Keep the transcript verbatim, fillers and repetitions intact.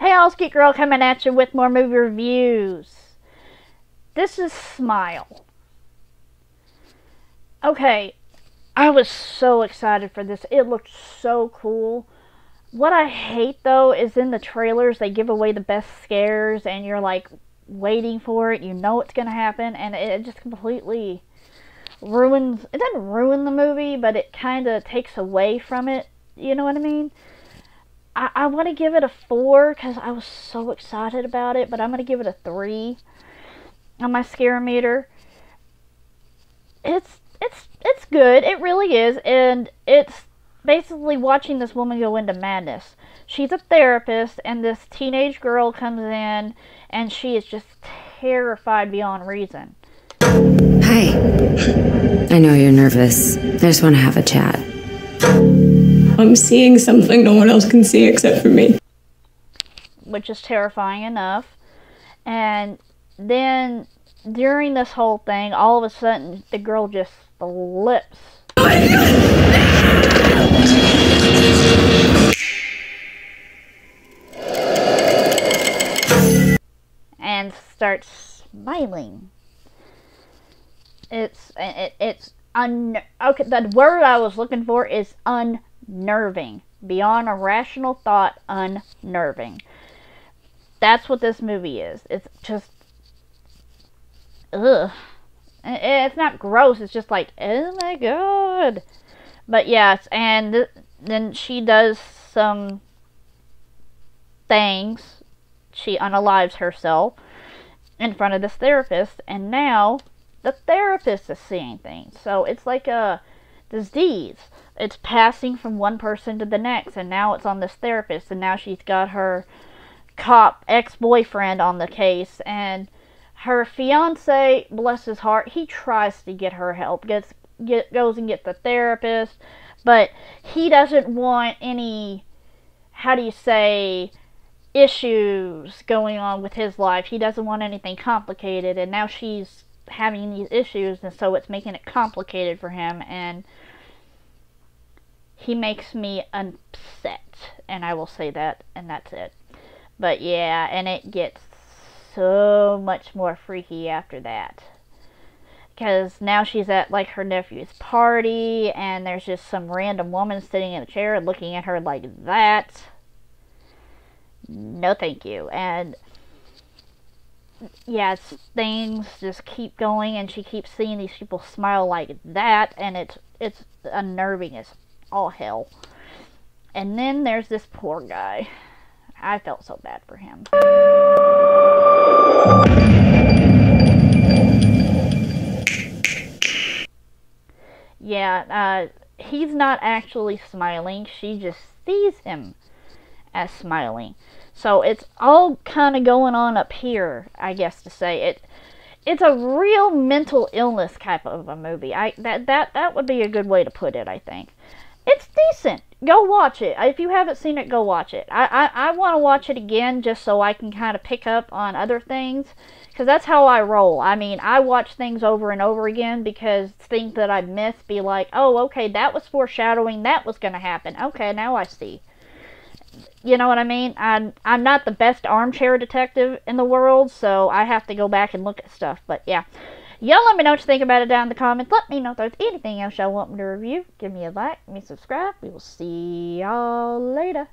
Hey, all's GeekGyrl coming at you with more movie reviews. This is Smile. Okay, I was so excited for this. It looked so cool. What I hate, though, is in the trailers, they give away the best scares, and you're, like, waiting for it. You know it's going to happen, and it just completely ruins... It doesn't ruin the movie, but it kind of takes away from it. You know what I mean? I, I want to give it a four because I was so excited about it, but I'm going to give it a three on my scare meter. It's it's it's good. It really is, and it's basically watching this woman go into madness. She's a therapist, and this teenage girl comes in, and she is just terrified beyond reason. Hi. I know you're nervous. I just want to have a chat. I'm seeing something no one else can see except for me. Which is terrifying enough. And then during this whole thing, all of a sudden, the girl just flips. Oh my God. And starts smiling. It's, it, it's, un- okay, the word I was looking for is un- Unnerving. Beyond a rational thought, unnerving. That's what this movie is. It's just... Ugh. It's not gross. It's just like, oh my God. But yes, and th then she does some things. She unalives herself in front of this therapist. And now, the therapist is seeing things. So, it's like a disease. It's passing from one person to the next, and now it's on this therapist, and now she's got her cop ex-boyfriend on the case, and her fiance, bless his heart, he tries to get her help, gets get, goes and gets the therapist, but he doesn't want any, how do you say, issues going on with his life. He doesn't want anything complicated, and now she's having these issues, and so it's making it complicated for him, and he makes me upset, and I will say that, and that's it. But yeah, and it gets so much more freaky after that. Because now she's at, like, her nephew's party, and there's just some random woman sitting in a chair and looking at her like that. No thank you. And yeah, things just keep going, and she keeps seeing these people smile like that, and it's, it's unnerving as all hell. And then there's this poor guy. I felt so bad for him. Yeah, uh, he's not actually smiling. She just sees him as smiling. So it's all kind of going on up here, I guess to say. It, it's a real mental illness type of a movie. I that that that would be a good way to put it, I think. It's decent. Go watch it. If you haven't seen it, go watch it. I, I, I want to watch it again just so I can kind of pick up on other things. Because that's how I roll. I mean, I watch things over and over again because things that I miss be like, oh, okay, that was foreshadowing. That was going to happen. Okay, now I see. You know what I mean? I'm, I'm not the best armchair detective in the world, so I have to go back and look at stuff. But yeah. Y'all let me know what you think about it down in the comments. Let me know if there's anything else y'all want me to review. Give me a like. Give me a subscribe. We will see y'all later.